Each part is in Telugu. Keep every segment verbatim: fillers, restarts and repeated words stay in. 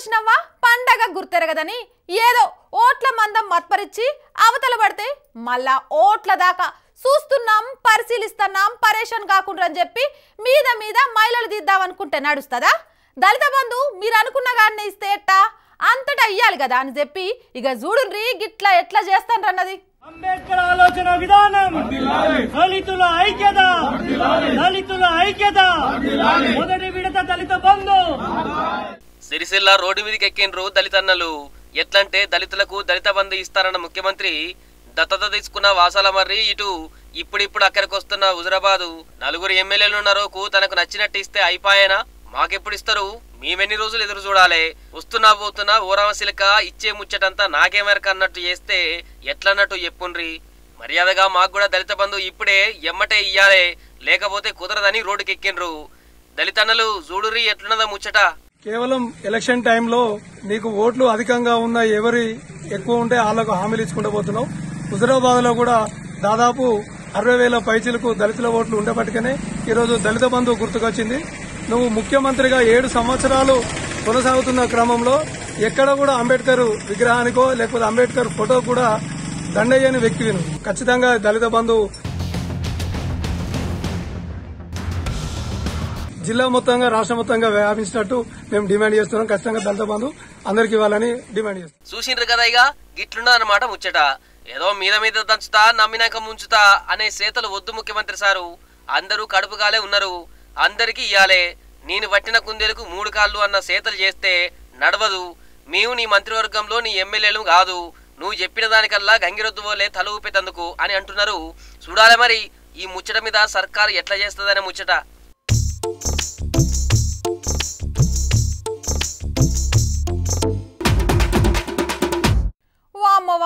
చూసినవా పండగ గుర్తెరగదని ఏదో ఓట్ల మందం మత్పరిచి అవతల పడితే మళ్ళా ఓట్ల దాకా చూస్తున్నాం పరిశీలిస్తున్నాం పరేషన్ కాకుండా అని చెప్పి మీద మీద మైలలు దిద్దాం అనుకుంటే నడుస్తదా? దళిత బంధు మీరు అనుకున్న గానే ఇస్తే ఎట్టా అంతట అయ్యాలి కదా అని చెప్పి ఇక చూడుండ్రి గిట్లా ఎట్లా చేస్తానన్నది అంబేద్కర్ ఆలోచన విధానం దళితుల ఐక్యత దళితుల ఐక్యత మొదటి విడత దళిత బంధు సిరిసిల్ల రోడ్డు మీదకి ఎక్కిండ్రు దళితన్నలు ఎట్లంటే దళితులకు దళిత బంధు ఇస్తారన్న ముఖ్యమంత్రి దత్తత తీసుకున్న వాసాల మర్రి ఇటు ఇప్పుడిప్పుడు అక్కడికి వస్తున్న హుజరాబాదు నలుగురు ఎమ్మెల్యేలున్నరోకు తనకు నచ్చినట్టు ఇస్తే అయిపోయేనా? మాకెప్పుడు ఇస్తారు? మేమెన్ని రోజులు ఎదురు చూడాలి? వస్తున్నా పోతున్నా ఓరామశిలక ఇచ్చే ముచ్చటంతా నాకేమెరక అన్నట్టు చేస్తే ఎట్లన్నట్టు చెప్పుండ్రి. మర్యాదగా మాకు కూడా దళిత బంధువు ఇప్పుడే ఎమ్మటే ఇయ్యాలే, లేకపోతే కుదరదని రోడ్డుకి ఎక్కిండ్రు దళితన్నలు. చూడుర్రి ఎట్లున్నదా ముచ్చట. కేవలం ఎలక్షన్ టైంలో నీకు ఓట్లు అధికంగా ఉన్న ఎవరి ఎక్కువ ఉంటే వాళ్ళకు హామీలు ఇచ్చుకుంటూ పోతున్నావు. హుజరాబాద్ లో కూడా దాదాపు అరవై వేల పైచీలకు దళితుల ఓట్లు ఉండేపట్టుకనే ఈరోజు దళిత బంధువు గుర్తుకొచ్చింది. నువ్వు ముఖ్యమంత్రిగా ఏడు సంవత్సరాలు కొనసాగుతున్న క్రమంలో ఎక్కడ కూడా అంబేద్కర్ విగ్రహానికో లేకపోతే అంబేద్కర్ ఫోటో కూడా దండయ్యని వ్యక్తివి నువ్వు. ఖచ్చితంగా దళిత బంధువు జిల్లా మొత్తంగా రాష్ట్ర మొత్తంగా వ్యాపించినట్టు మేము డిమాండ్ చేస్తున్నాం. ఖచ్చితంగా దళిత బంధువు అందరికి ఇవ్వాలని డిమాండ్ చేస్తాం. చూసిండ్రు కదా, ఇక గిట్లున్నా అన్నమాట ముచ్చట. ఏదో మీద మీద దంచుతా నమ్మినాక ముంచుతా అనే సేతలు వద్దు ముఖ్యమంత్రి సారు. అందరూ కడుపుగాలే ఉన్నారు, అందరికీ ఇయ్యాలే. నేను పట్టిన కుందేలకు మూడు కాళ్ళు అన్న సేతలు చేస్తే నడవదు. మేము నీ మంత్రివర్గంలో నీ ఎమ్మెల్యేలు కాదు, నువ్వు చెప్పిన దానికల్లా గంగిరొద్దు పోలే తల ఊపేతందుకు అని అంటున్నారు. చూడాలి మరి ఈ ముచ్చట మీద సర్కారు ఎట్లా చేస్తుందనే ముచ్చట.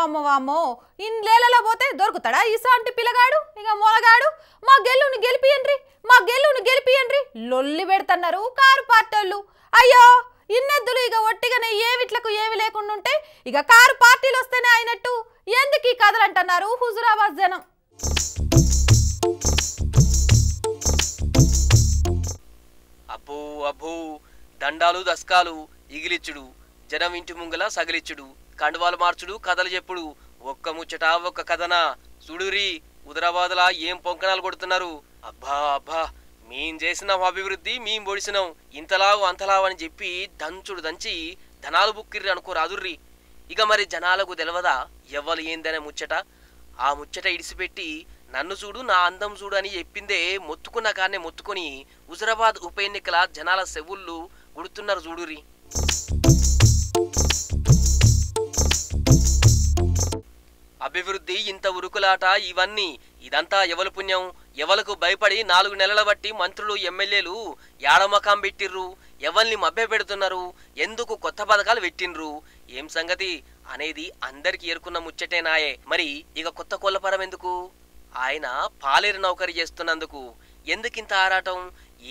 వామో వామో ఇన్నేళ్లలో పోతే దొరుకుతాడా ఇసాంటి పిల్లగాడు? ఇక మొలగాడు మా గెల్లుని గెలిపియండ్రి మా గెల్లుని గెలిపియండ్రి లొల్లి పెడుతున్నారు కారు పార్టీలు. అయ్యో ఇన్నెద్దులు ఇక ఒట్టిగానే ఏవిట్లకు ఏవి లేకుండా ఉంటే ఇక కారు పార్టీలు వస్తేనే అయినట్టు ఎందుకు ఈ కథలంటున్నారు హుజురాబాద్ జనం. అబ్బో అబ్బో దండాలు దస్కాలు ఇగిలిచ్చుడు జనం ఇంటి ముంగల సగిలిచ్చుడు కండువాలు మార్చుడు కథలు చెప్పుడు ఒక్క ముచ్చట ఒక్క కథనా. చూడురి హుజరాబాద్లా ఏం పొంకణాలు కొడుతున్నారు. అబ్బా అబ్బా మేం చేసిన అభివృద్ధి మేం పొడిసినాం ఇంతలావు అంతలావు అని చెప్పి దంచుడు దంచి ధనాలు బుక్కిర్రి అనుకోరాదుర్రి. ఇక మరి జనాలకు తెలియదా ఎవ్వరు ఏందనే ముచ్చట? ఆ ముచ్చట ఇడిసిపెట్టి నన్ను చూడు నా అందం చూడు అని చెప్పిందే మొత్తుకున్న కాన్నే మొత్తుకొని హుజరాబాద్ ఉప ఎన్నికల జనాల సెవుళ్ళు గుడుతున్నారు చూడురి. అభివృద్ధి ఇంత ఉరుకులాట ఇవన్నీ ఇదంతా ఎవరు పుణ్యం? ఎవలకు భయపడి నాలుగు నెలల బట్టి మంత్రులు ఎమ్మెల్యేలు యాడమకాం పెట్టిర్రు? ఎవరిని మభ్య పెడుతున్నారు? ఎందుకు కొత్త పథకాలు పెట్టిండ్రు? ఏం సంగతి అనేది అందరికి ఏర్కున్న ముచ్చటేనాయే. మరి ఇక కొత్త కొల్లపరం ఎందుకు? ఆయన పాలేరు నౌకరి చేస్తున్నందుకు ఎందుకింత ఆరాటం?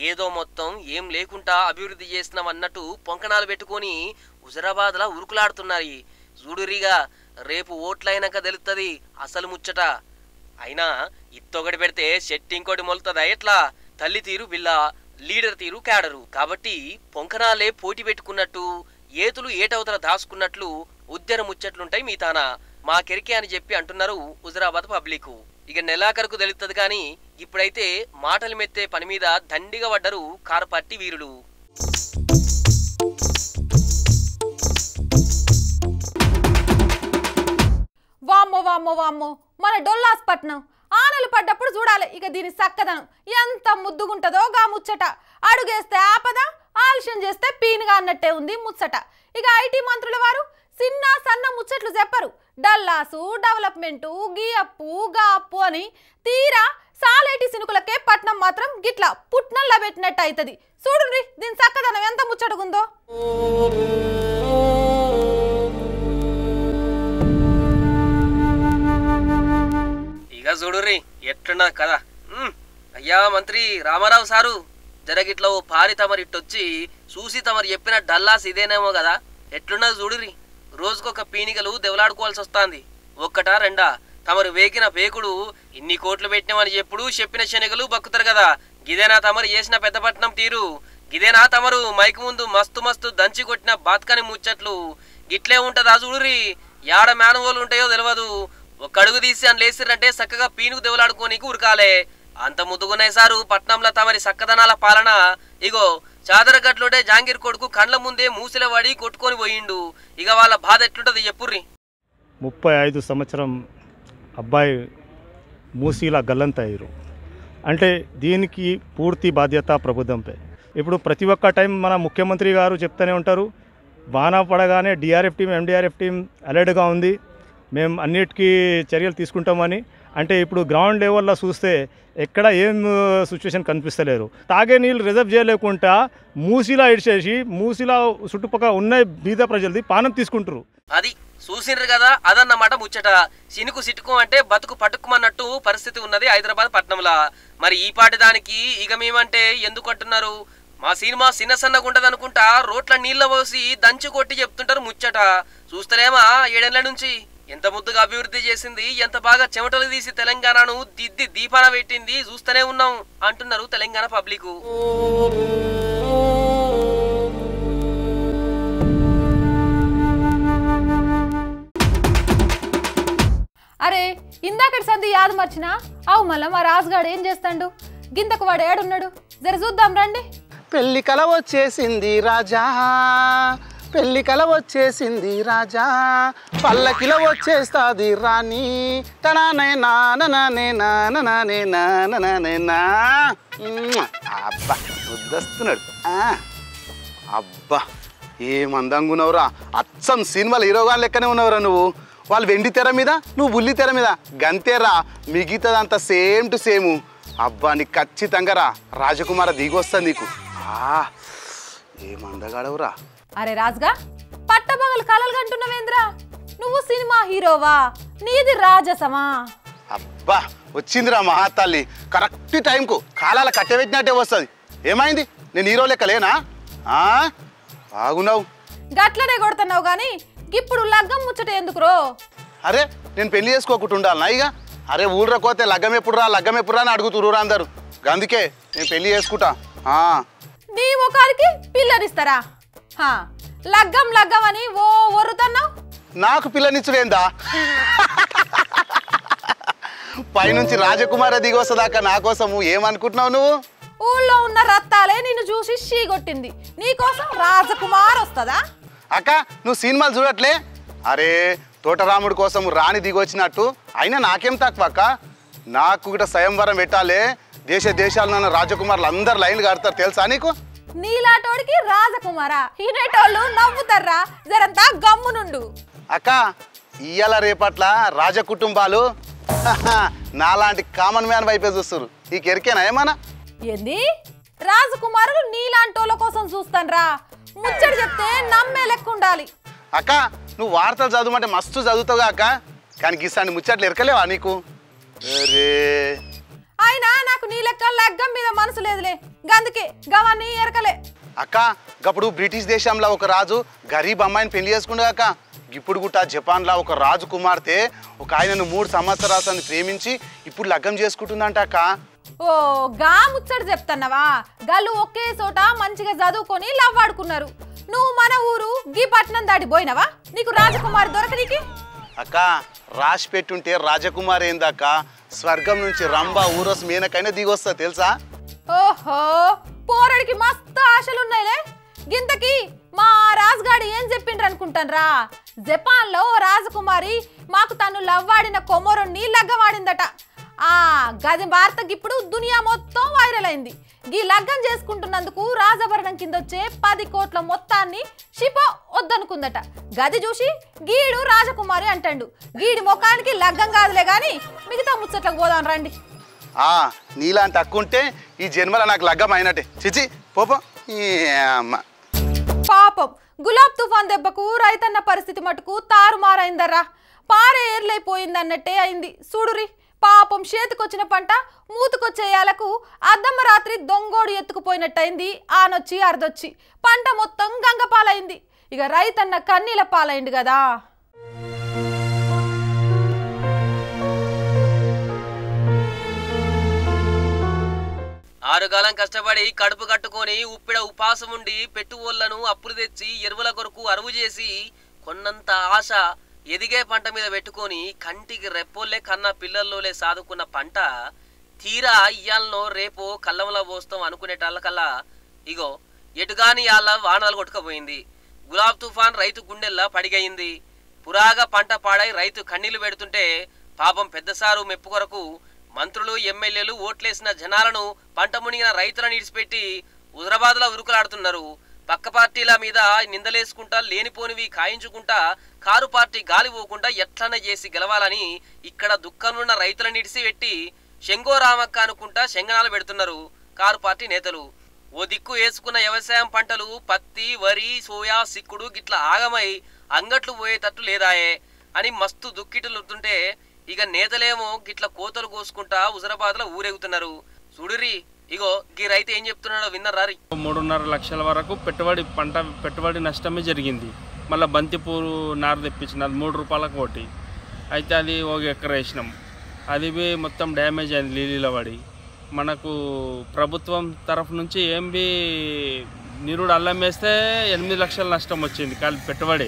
ఏదో మొత్తం ఏం లేకుండా అభివృద్ధి చేస్తున్నాం అన్నట్టు పొంకణాలు పెట్టుకొని హుజరాబాద్లా ఉరుకులాడుతున్నాయి. చూడురిగా రేపు ఓట్లయినాక తెలుస్తుంది అసలు ముచ్చట. అయినా ఇత్తొకటి పెడితే షెట్ ఇంకోటి మొలుతుందా ఎట్లా? తల్లి తీరు బిల్ల, లీడర్ తీరు క్యాడరు. కాబట్టి పొంకనాలే పోటీ పెట్టుకున్నట్టు ఏతులు ఏటవతల దాచుకున్నట్లు ఉద్దర ముచ్చట్లుంటాయి మీతాన మా కెరికే అని చెప్పి అంటున్నారు హుజరాబాద్ పబ్లిక్. ఇక నెలాఖరుకు తెలుస్తుంది కానీ ఇప్పుడైతే మాటలు మెత్తే పని మీద దండిగా పడ్డరు కారు పార్టీ వీరులు. వామ్మో వామ్మో వామ్మో మన డొల్లాస్పట్నం ఆనలు పడ్డప్పుడు చూడాలి ఇక దీని చక్కదనం ఎంత ముద్దుగుంటుందో గా ముచ్చట. అడుగేస్తే ఆపద ఆలస్యం చేస్తే పీనుగా అన్నట్టే ఉంది ముచ్చట. ఇక ఐటీ మంత్రుల వారు చిన్న సన్న ముచ్చట్లు చెప్పరు. డల్లాసు డెవలప్మెంటు గీ అప్పు గా అప్పు అని తీరా సాలేటి సినుకులకే పట్నం మాత్రం గిట్లా పుట్నల్లా పెట్టినట్టు అవుతుంది. చూడుండ్రి దీని చక్కదనం ఎంత ముచ్చటగుందో. ఇక చూడుర్రి ఎట్లున్నది కదా. అయ్యా మంత్రి రామారావు సారు జరగిట్లా ఓ పారి తమరు ఇట్టొచ్చి చూసి తమరు చెప్పిన డల్లాస్ ఇదేనేమో కదా. ఎట్లున్నది చూడుర్రి. రోజుకొక పీనికలు దెవలాడుకోవాల్సి వస్తుంది. ఒక్కటా రెండా తమరు వేకిన పేకుడు ఇన్ని కోట్లు పెట్టినామని చెప్పుడు చెప్పిన శనిగలు బక్కుతారు కదా. గిదేనా తమరు చేసిన పెద్దపట్నం తీరు? గిదేనా తమరు మైక్ ముందు మస్తు మస్తు దంచి కొట్టిన బాత్కని ముచ్చట్లు గిట్లే ఉంటదా చూడురి యాడ మానవోలు ఉంటాయో తెలువదు ఒక అడుగు తీసి అన్ లేసిరంటే చక్కగా పీనుకు దెవలాడుకోనికి ఉరకాలే అంత ముదుగునే సారు పట్నంలో తమరి సక్కదనాల పాలన ఇగో చాదరగట్లోడే జాంగీర్ కొడుకు కళ్ళ ముందే మూసిలవాడి కొట్టుకొని పోయిండు ఇక వాళ్ళ బాధ ఎట్లుంటది చెప్పుర్రి ముప్పై ఐదు సంవత్సరం అబ్బాయి మూసిల గల్లంతయ్యారు అంటే దీనికి పూర్తి బాధ్యత ప్రభుత్వంపై ఇప్పుడు ప్రతి ఒక్క టైం మన ముఖ్యమంత్రి గారు చెప్తూనే ఉంటారు వాన పడగానే డిఆర్ఎఫ్ టీం ఎండిఆర్ఎఫ్ టీం అలర్ట్గా ఉంది మేము అన్నిటికీ చర్యలు తీసుకుంటామని అంటే ఇప్పుడు గ్రౌండ్ లెవెల్లో చూస్తే ఎక్కడ ఏం సిచ్యువేషన్ కనిపిస్తలేరు తాగే నీళ్ళు రిజర్వ్ చేయలేకుండా మూసిలా ఇడిచేసి మూసిలా చుట్టుపక్కల ఉన్న బీద ప్రజలది పానం తీసుకుంటారు అది చూసినారు కదా అదన్నమాట ముచ్చట సినుకు సిట్టుకు అంటే బతుకు పట్టుకుమన్నట్టు పరిస్థితి ఉన్నది హైదరాబాద్ పట్టణంలో మరి ఈ పాటి దానికి ఇక మేమంటే ఎందుకు అంటున్నారు మా సినిమా చిన్న సన్నగా ఉంటదనుకుంటా రోట్ల నీళ్ళ పోసి దంచి కొట్టి చెప్తుంటారు ముచ్చట చూస్తలేమా ఏడేళ్ల నుంచి ఎంత ముద్దుగా అభివృద్ధి చేసింది ఎంత బాగా చెమటలు తీసి తెలంగాణను దిద్ది దీపాన పెట్టింది చూస్తూనే ఉన్నాం అంటున్నారు తెలంగాణ పబ్లిక్ అరే ఇందాకటి సంధి యాదు మర్చినా అవు మళ్ళా మా రాజుగాడు ఏం చేస్తాడు గింతకు వాడు ఏడున్నాడు జర చూద్దాం రండి పెళ్లి కల వచ్చేసింది రాజా పెళ్లి కల వచ్చేసింది రాజా పల్లకిల వచ్చేస్తుంది రాణి తననే నాననే నాననే నాననే నా అబ్బా గుద్దస్తున్నాడు అబ్బా ఏమందంగా ఉన్నావురా అచ్చం సినిమాలు హీరోగా లెక్కనే ఉన్నావురా నువ్వు వాళ్ళు వెండి తెర మీద నువ్వు బుల్లి తెర మీద గంతేరా మిగతాదంతా సేమ్ టు సేము అబ్బా నీకు ఖచ్చితంగా రా రాజకుమార దిగొస్తా నీకు ఏమందగాడవురా అరే రాజుగా పట్టబగలు కలలు కంటున్నావేంద్రా నువ్వు సినిమా హీరోవా నీది రాజసమా అబ్బా వచ్చిందిరా మహాతల్లి కరెక్ట్ టైంకు కాలాల కట్టబెట్టినట్టే వస్తుంది ఏమైంది నేను హీరో లెక్క లేనా బాగున్నావు గట్లనే కొడుతున్నావు కానీ ఇప్పుడు లగ్గం ముచ్చట ఎందుకురో అరే నేను పెళ్లి చేసుకోకుండా ఉండాలనా ఇక అరే ఊళ్ళో కోతే లగ్గం ఎప్పుడు రా లగ్గం ఎప్పుడు రా అని అడుగుతురు అందరు అందుకే నేను పెళ్లి చేసుకుంటా నీ ఒకరికి పిల్లనిస్తారా లగ్గం లగ్గం అని ఓ ఒరుతున్నావు నాకు పిల్లనిచ్చుడేందా పైనుంచి రాజకుమార దిగోసదాకా నా కోసము ఏమనుకుంటున్నావు నువ్వు ఊళ్ళో ఉన్న రత్తాలే నిన్ను చూసి షీగొట్టింది నీకోసం రాజకుమార్ వస్తుందా అక్క నువ్వు సినిమాలు చూడట్లే అరే తోటరాముడి కోసం రాణి దిగొచ్చినట్టు అయినా నాకేం తక్కువ అక్క నాకు కూడా స్వయంవరం పెట్టాలి దేశ దేశాలను రాజకుమారులు అందరు లైన్లు కడతారు తెలుసా నీకు నీలాటోడికి రాజకుమారా ఈనేటోళ్ళు నవ్వుతారా జరంతా గమ్ము నుండు అక్క ఇయ్యాల రేపట్ల రాజ కుటుంబాలు నాలాంటి కామన్ మ్యాన్ వైపే చూస్తారు నీకు ఎరికేనా ఏమన్నా ఏంది రాజకుమారులు నీలాంటోళ్ళ కోసం చూస్తానరా ముచ్చడి చెప్తే నమ్మే లెక్క ఉండాలి అక్క నువ్వు వార్తలు చదువుమంటే మస్తు చదువుతావుగా అక్క కానీ గీసాన్ని ముచ్చట్లు ఎరకలేవా నీకు అయినా నాకు నీ లెక్క లగ్గం మీద మనసు లేదులే అందుకే గవాన్ని ఎరకలే అక్క ఇప్పుడు బ్రిటిష్ దేశంలో ఒక రాజు గరీబ్ అమ్మాయిని పెళ్లి చేసుకున్నాడు అక్క ఇప్పుడు కూడా జపాన్లో ఒక రాజు కుమార్తె ఒక ఆయనను మూడు సంవత్సరాలను ప్రేమించి ఇప్పుడు లగ్గం చేసుకుంటుందంట అక్క ఓ గా ముచ్చట చెప్తున్నావా గల్లు ఒకే చోట మంచిగా చదువుకొని లవ్ ఆడుకున్నారు నువ్వు మన ఊరు గీ పట్నం దాటిపోయినావా నీకు రాజకుమారి దొరకనీకి అక్క రాసి పెట్టుంటే రాజకుమారి ఏందక్క స్వర్గం నుంచి రంభా ఊరస్ మీనకైనా దిగొస్తా తెలుసా ఓహో పోరడికి మస్తు ఆశలున్నాయిలే గింతకి మా రాజుగాడు ఏం చెప్పిండ్రు అనుకుంటానరా జపాన్లో రాజకుమారి మాకు తను లవ్వాడిన కొమరుణ్ణి లగ్గవాడిందట ఆ గది భారతకి ఇప్పుడు దునియా మొత్తం వైరల్ అయింది ఈ లగ్గం చేసుకుంటున్నందుకు రాజభరణం కింద వచ్చే పది కోట్ల మొత్తాన్ని షిపో వద్దనుకుందట గది చూసి గీడు రాజకుమారి అంటాడు గీడి ముఖానికి లగ్గం కాదులే గాని మిగతా ముచ్చట్లకు పోదాం రండి ఆ నీలాంటి అక్కుంటే ఈ జన్మలో నాకు లగ్గం అయినట్టే చిచి పోపం పాపం గులాబ్ తుఫాన్ దెబ్బకు రైతన్న పరిస్థితి మటుకు తారుమారైందర్రా పారే ఏర్లైపోయింది అన్నట్టే అయింది చూడురి పాపం చేతికొచ్చిన పంట మూతుకొచ్చేయాలకు అద్దమ్మ రాత్రి దొంగోడు ఎత్తుకుపోయినట్టయింది ఆనొచ్చి అర్ధొచ్చి పంట మొత్తం గంగ పాలైంది ఇక రైతన్న కన్నీల పాలైంది కదా ఆరుగాలం కష్టపడి కడుపు కట్టుకొని ఉప్పిడ ఉపాసం ఉండి పెట్టువోళ్ళను అప్పులు తెచ్చి ఎరువుల కొరకు అరువు చేసి కొన్నంత ఆశ ఎదిగే పంట మీద పెట్టుకొని కంటికి రెప్పోలే కన్న పిల్లల్లోలే సాదుకున్న పంట తీరా ఇయ్యాలనో రేపో కళ్ళంలో పోస్తాం అనుకునేటల్లకల్లా ఇగో ఎటుగాని యాళ్ళ వానలు కొట్టుకుపోయింది. గులాబ్ తుఫాన్ రైతు గుండెల్లా పడిగయింది. పురాగా పంట పాడై రైతు కన్నీళ్లు పెడుతుంటే పాపం పెద్దసారు మెప్పు కొరకు మంత్రులు ఎమ్మెల్యేలు ఓట్లేసిన జనాలను పంట మునిగిన రైతులను ఇడిచిపెట్టి హుజరాబాద్లో ఉరుకులాడుతున్నారు. పక్క పార్టీల మీద నిందలేసుకుంటా లేనిపోనివి కాయించుకుంటా కారు పార్టీ గాలిపోకుండా ఎట్లన చేసి గెలవాలని ఇక్కడ దుఃఖంలో రైతులను ఇడిసిపెట్టి శంగో రామక్క అనుకుంటా శంగనాలు పెడుతున్నారు కారు పార్టీ నేతలు. ఓ దిక్కు వేసుకున్న వ్యవసాయం పంటలు పత్తి వరి సోయా సిక్కుడు గిట్ల ఆగమై అంగట్లు పోయేటట్టు లేదాయే అని మస్తు దుక్కిటులుతుంటే ఇక నేతలేమో గిట్ల కోతలు కోసుకుంటా హుజరాబాద్లో ఊరేగుతున్నారు. చూడురి ఇగో గీ రైతు ఏం చెప్తున్నాడో విన్నారారి. మూడున్నర లక్షల వరకు పెట్టుబడి పంట పెట్టుబడి నష్టమే జరిగింది. మళ్ళీ బంతిపూరు నార తెప్పించిన అది మూడు రూపాయలకు ఒకటి అయితే అది ఒక ఎకర వేసినాం. అది మొత్తం డ్యామేజ్ అయింది లీలీల పడి. మనకు ప్రభుత్వం తరఫు నుంచి ఏం బి నిరుడు అల్లం వేస్తే ఎనిమిది లక్షల నష్టం వచ్చింది కాలి పెట్టుబడి.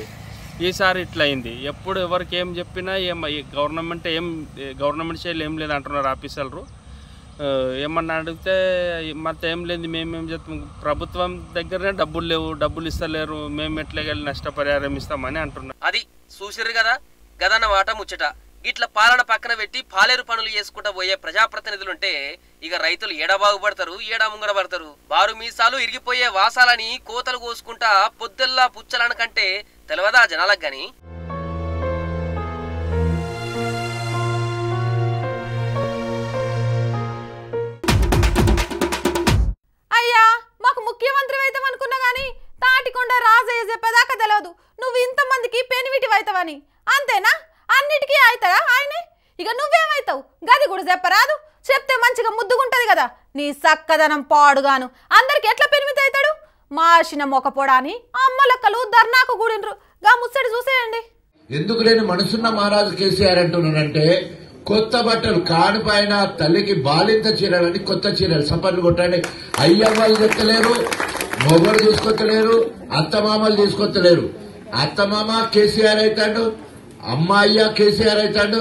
ఈసారి ఇట్లా అయింది. ఎప్పుడు ఎవరికి ఏం చెప్పినా ఏం గవర్నమెంట్ ఏం గవర్నమెంట్ చేయాలి ఏం లేదు అంటున్నారు ఆఫీసర్లు. ఏమన్నా అడిగితే మొత్తం ఏం లేదు మేమేం చెప్తాం ప్రభుత్వం దగ్గరనే డబ్బులు లేవు డబ్బులు ఇస్తలేరు మేము ఎట్లాగెళ్ళి నష్టపరిహారం ఇస్తామని అంటున్నాం. అది చూసిరు కదా గదన్నమాట ముచ్చట. ఇట్లా పాలన పక్కన పెట్టి పాలేరు పనులు చేసుకుంటా పోయే ప్రజాప్రతినిధులుంటే ఇక రైతులు ఏడా బాగుపడతారు ఏడా ముంగడబడతారు. వారు మీసాలు ఇరిగిపోయే వాసాలని కోతలు కోసుకుంటా పొద్దుల్లా పుచ్చలనకంటే తెలియదా జనాలకు గాని. అయ్యా మాకు ముఖ్యమంత్రి వైతం అనుకున్నా గానీ తాటికొండ రాజయ్య చెప్పేదాకా తెలియదు నువ్వు ఇంతమందికి పెనివిటి వైతవని. అంతేనా అన్నిటికీ అవుతారా ఆయనే? ఇక నువ్వేమవుతావు గది కూడా చెప్పరాదు. చెప్తే మంచిగా ముద్దుగుంటది కదా నీ చక్కదనం పాడుగాను. అందరికి ఎట్లా పెనిమితి అవుతాడు మాసిన మొకపోడాని అమ్మలక్కలు ధర్నాకు కూడినరు గా ముచ్చడి చూసేయండి. ఎందుకు లేని మనసున్న మహారాజు కేసీఆర్ అంటున్నానంటే కొత్త బట్టలు కాడి పైన తల్లికి బాలింత చీరలని కొత్త చీరలు సపర్లు కొట్టండి. అయ్యమ్మలు చెప్తలేరు మొగలు తీసుకొత్తలేరు అత్తమామలు తీసుకొత్తలేరు. అత్తమామ కేసీఆర్ అవుతాడు అమ్మాయ్య కేసీఆర్ అవుతాడు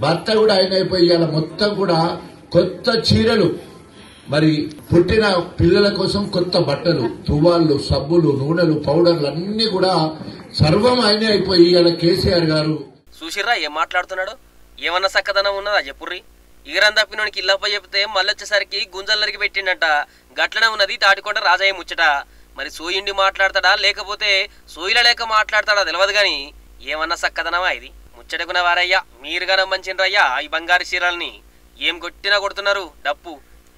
భర్త కూడా ఆయన అయిపోయి ఇలా మొత్తం కూడా కొత్త చీరలు మరి పుట్టిన పిల్లల కోసం కొత్త బట్టలు తువాళ్లు సబ్బులు నూనెలు పౌడర్లు అన్ని కూడా సర్వం ఆయనే అయిపోయి ఇలా కేసీఆర్ గారు. సుశీర్రా ఏం మాట్లాడుతున్నాడు ఏమన్నా చక్కదనం ఉన్నదా చెప్పుర్రి. ఇగరం తప్పినోడికి ఇల్లపై చెప్తే మళ్ళొచ్చేసరికి గుంజల్లరికి పెట్టిండట. గట్లనే ఉన్నది తాటికొండ రాజయ్య ముచ్చట. మరి సోయిండి మాట్లాడతాడా లేకపోతే సోయిల లేక మాట్లాడతాడా తెలియదు గాని ఏమన్నా చక్కదనమా ఇది. ముచ్చటకున్న వారయ్యా మీరుగా నమ్మంచినరయ్యా ఈ బంగారు చీరల్ని ఏం కొట్టినా కొడుతున్నారు డప్పు.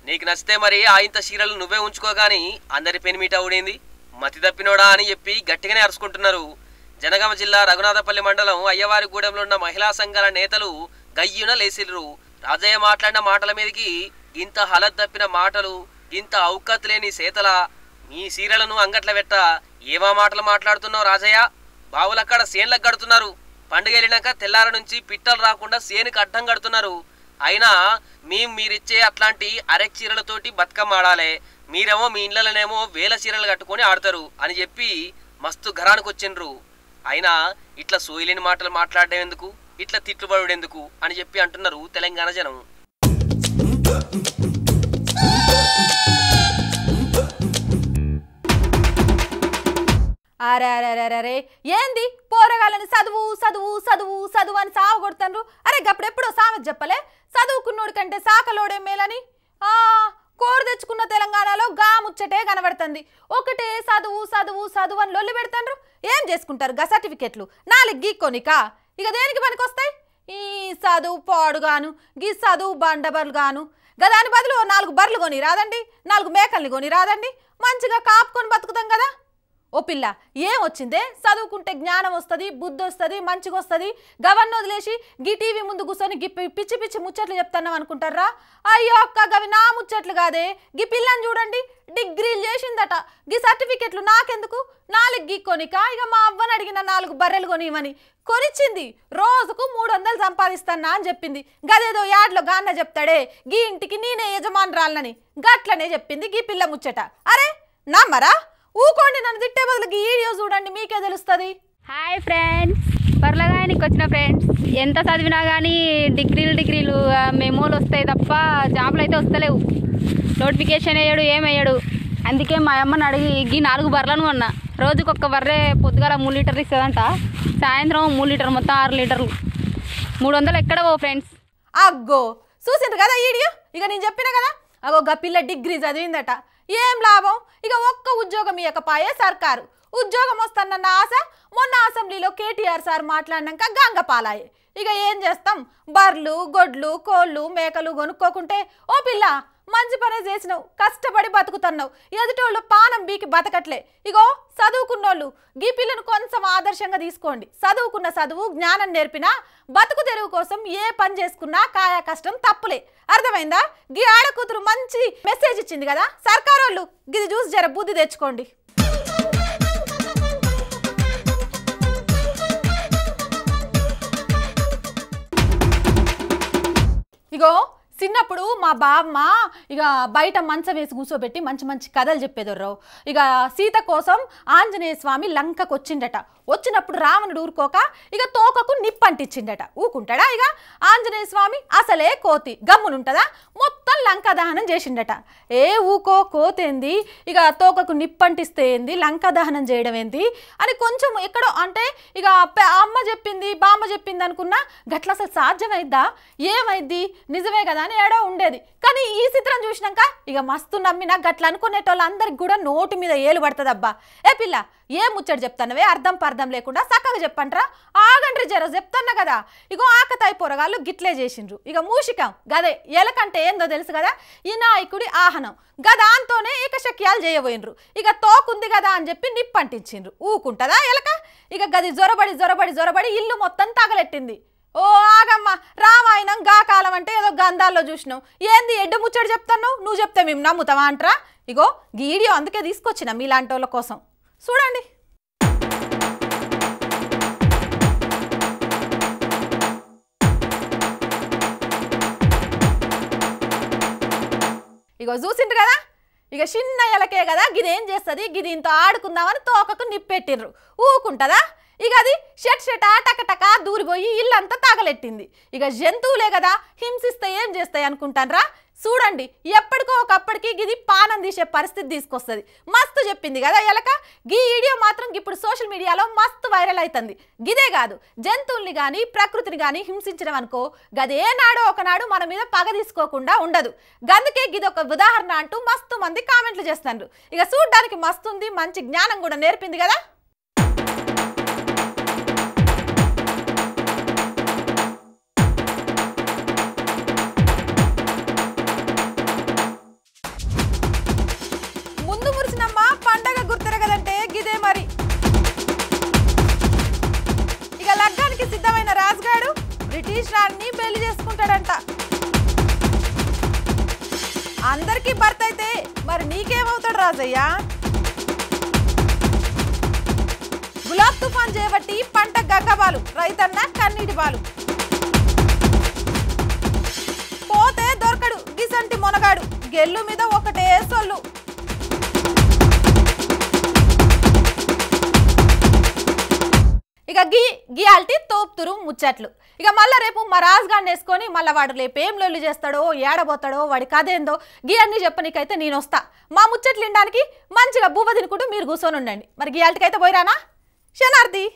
నీకు నచ్చితే మరి ఆయంత చీరలు నువ్వే ఉంచుకోగాని అందరి పెనిమిట ఊడింది మతి తప్పినోడా అని చెప్పి గట్టిగానే అరుచుకుంటున్నారు. జనగామ జిల్లా రఘునాథపల్లి మండలం అయ్యవారిగూడెంలో ఉన్న మహిళా సంఘాల నేతలు గయ్యున లేసిర్రు. రాజయ్య మాట్లాడిన మాటల మీదకి ఇంత హలత్ తప్పిన మాటలు ఇంత ఔకత్ లేని శీతల మీ చీరలను అంగట్ల పెట్ట ఏమా మాటలు మాట్లాడుతున్నావు రాజయ్య. బావులక్కడ సేన్లకు కడుతున్నారు పండుగ వెళ్ళినాక తెల్లార నుంచి పిట్టలు రాకుండా సేనుకు అడ్డం కడుతున్నారు. అయినా మేము మీరిచ్చే అట్లాంటి అరెక్ చీరలతోటి బతుకమ్మ ఆడాలి మీరేమో మీ ఇళ్ళలోనేమో వేల చీరలు కట్టుకొని ఆడతారు అని చెప్పి మస్తు ఘరానికి వచ్చిండ్రు. అయినా ఇట్లా సోయిలేని మాటలు మాట్లాడడం ఎందుకు ఇట్లా తిట్లు పడుడెందుకు అని చెప్పి అంటున్నారు తెలంగాణ జనం. అరే అరే అరే అరే ఏంది పోరగాళ్ళని చదువు చదువు చదువు చదువు అని సాగు కొడుతున్నారు. అరే గప్పుడెప్పుడో సామెత చెప్పలే చదువుకున్నోడి కంటే సాకలోడే మేలని. ఆ కోరు తెచ్చుకున్న తెలంగాణలో గా ముచ్చటే కనబడుతుంది. ఒకటే చదువు చదువు చదువు అని లొల్లి పెడుతున్నారు. ఏం చేసుకుంటారు గా సర్టిఫికెట్లు నాలుగు గీక్కొనికా ఇక దేనికి పనికొస్తాయి. ఈ చదువు పాడుగాను గీ చదువు బండబర్లు గాను గదాని బదులు నాలుగు బర్రెలు కొని రాదండి నాలుగు మేకల్ని కొని రాదండి మంచిగా కాపుకొని బతుకుతాం కదా. ఓ ओ पिल्ल एम वच्चिंदे चदुवुकुंटे ज्ञानम वस्तदी बुद्धि वस्तदी मंचिगा वस्तदी गवन्न वदिलेसी गी टीवी मुंदु कूसोनि गी पिच्चि पिच्चि मुच्चట్లు చెప్తాను అనుకుంటారా అయ్యో అక్క గవి నా ముచ్చట్లు కాదే గి పిల్లని చూడండి డిగ్రీలు చేసిందట గి సర్టిఫికెట్లు నాకెందుకు నాలుగు గీకొనిక ఇక మా అవ్వని అడిగిన నాలుగు బర్రెలు కొనివని కొనిచింది రోజుకు మూడు వందలు సంపాదిస్తానా అని చెప్పింది గదేదో యాడ్లో గాన్న చెప్తాడే గీ ఇంటికి నేనే యజమానురాలని గట్లనే చెప్పింది గీ పిల్ల ముచ్చట అరే నమ్మరా ఊకోండి నన్ను తిట్టే బదులు గీ వీడియో చూడండి మీకే తెలుస్తది హాయ్ ఫ్రెండ్స్ పర్లగానికి వచ్చిన ఫ్రెండ్స్ ఎంత చదివినా కానీ డిగ్రీలు డిగ్రీలు మెమోలు వస్తాయి తప్ప జాబులు అయితే వస్తలేవు నోటిఫికేషన్ వేయడు ఏమయ్యాడు అందుకే మా అమ్మని అడిగి ఈ నాలుగు బర్రెలను కొన్నా రోజుకు ఒక్క బర్రె పొద్దుగాల మూడు లీటర్లు ఇస్తుందంట సాయంత్రం మూడు లీటర్ మొత్తం ఆరు లీటర్లు మూడు వందలు ఎక్కడ పో ఫ్రెండ్స్ అగ్గో చూసిండ్రు కదా వీడియో ఇక నేను చెప్పినా కదా అవో గా పిల్ల డిగ్రీ చదివిందట ఏం లాభం ఇక ఒక్క ఉద్యోగం ఇవ్వకపాయే సర్కారు ఉద్యోగం వస్తన్న ఆశ మొన్న అసెంబ్లీలో కేటీఆర్ సార్ మాట్లాడినాక గంగపాలాయే ఇక ఏం చేస్తాం బర్లు గొడ్లు కోళ్ళు మేకలు కొనుక్కోకుంటే ఓ పిల్ల మంచి పనే చేసినావు కష్టపడి బతుకుతున్నావు ఎదుటోళ్ళు పానం బీకి బతకట్లే ఇగో చదువుకున్నోళ్ళు గీ పిల్లను కొంచెం ఆదర్శంగా తీసుకోండి చదువుకున్న చదువు జ్ఞానం నేర్పినా బతుకు తెరువు కోసం ఏ పని చేసుకున్నా కాయ కష్టం తప్పులే అర్థమైందా గీ ఆడకూతురు మంచి మెసేజ్ ఇచ్చింది కదా సర్కారోళ్ళు గిది చూసి జర బుద్ధి తెచ్చుకోండి ఇగో చిన్నప్పుడు మా బామ్మ ఇక బయట మంచం వేసి కూర్చోబెట్టి మంచి మంచి కథలు చెప్పేదర్రావు ఇక సీత కోసం ఆంజనేయ స్వామి లంకకు వచ్చిండట వచ్చినప్పుడు రావణుడు ఊరుకోక ఇక తోకకు నిప్పంటిచ్చిండట ఊకుంటాడా ఇక ఆంజనేయ స్వామి అసలే కోతి గమ్మునుంటదా మొత్తం లంక దహనం చేసిండట ఏ ఊకో కోతేంది ఇక తోకకు నిప్పంటిస్తే ఏంది లంక దహనం చేయడం ఏంది అని కొంచెం ఎక్కడో అంటే ఇక అమ్మ చెప్పింది బామ్మ చెప్పింది అనుకున్నా గట్ల అసలు సాధ్యమైద్దా ఏమైద్ది నిజమే కదా ఏడో ఉండేది కానీ ఈ చిత్రం చూసినాక ఇక మస్తు నమ్మినా గట్ల అనుకునేటోళ్ళందరికి కూడా నోటు మీద ఏలు పడుతుందబ్బా ఏ పిల్ల ఏ ముచ్చట చెప్తానవే అర్థం పర్థం లేకుండా చక్కగా చెప్పంట్రా ఆగండ్రి జర చెప్తాను కదా ఇగో ఆకతాయి పొరగాళ్ళు గిట్లే చేసిండ్రు ఇక మూషికం గదే ఎలకంటే ఏందో తెలుసు కదా ఈ నాయకుడి ఆహనం గదాంతోనే ఏకశక్యాలు చేయబోయినరు ఇక తోకుంది కదా అని చెప్పి నిప్పంటించిండ్రు ఊకుంటదా ఎలక ఇక గది జొరబడి జొరబడి జొరబడి ఇల్లు మొత్తం తగలెట్టింది ఓ ఆగమ్మ రామాయణం గా కాలం అంటే ఏదో గంధాల్లో చూసినావు ఏంది ఎడ్డు ముచ్చడు చెప్తున్నావు నువ్వు చెప్తే మేము నమ్ముతావా అంటరా ఇగో వీడియో అందుకే తీసుకొచ్చిన మీలాంటి వాళ్ళ కోసం చూడండి ఇగో చూసిండ్రు కదా ఇక చిన్న ఎలకే కదా గిదేం చేస్తుంది గిది ఇంత ఆడుకుందామని తోకకు నిప్పెట్టిర్రు ఊకుంటుందా ఇక అది షట్ షట టకటక దూరిపోయి ఇల్లంతా తాగలెట్టింది ఇక జంతువులే కదా హింసిస్తే ఏం చేస్తాయి అనుకుంటానరా చూడండి ఎప్పటికో ఒకప్పటికి గిది పానం తీసే పరిస్థితి తీసుకొస్తుంది మస్తు చెప్పింది కదా ఎలక గీ వీడియో మాత్రం ఇప్పుడు సోషల్ మీడియాలో మస్తు వైరల్ అవుతుంది గిదే కాదు జంతువుల్ని కానీ ప్రకృతిని కానీ హింసించడం అనుకో గదేనాడో ఒకనాడు మన మీద పగ తీసుకోకుండా ఉండదు అందుకే గిది ఒక ఉదాహరణ అంటూ మస్తు మంది కామెంట్లు చేస్తున్నారు ఇక చూడడానికి మస్తుంది మంచి జ్ఞానం కూడా నేర్పింది కదా అందరికీ భర్త అయితే మరి నీకేమవుతాడు రాజయ్య గులాబ్ తుఫాన్ చేయబట్టి పంట గగ్గబాలు రైతన్న కన్నీటి బాలు పోతే దొరకడు గిసంటి మొనగాడు గెల్లు మీద ఒకటే సొల్లు ఇక గీ గియాల్టీ తోపుతురు ముచ్చట్లు ఇక మళ్ళీ రేపు మా రాజుగాడిని వేసుకొని మళ్ళీ వాడు రేపు ఏం లొల్లి చేస్తాడో ఏడబోతాడో వాడి కదేందో గీ అన్నీ చెప్పనీకైతే నేను వస్తా మా ముచ్చట్లు వినడానికి మంచిగా బువ్వ తినుకుంటూ మీరు కూర్చొని ఉండండి మరి గియాల్టీకి అయితే పోయిరానా శనార్థి.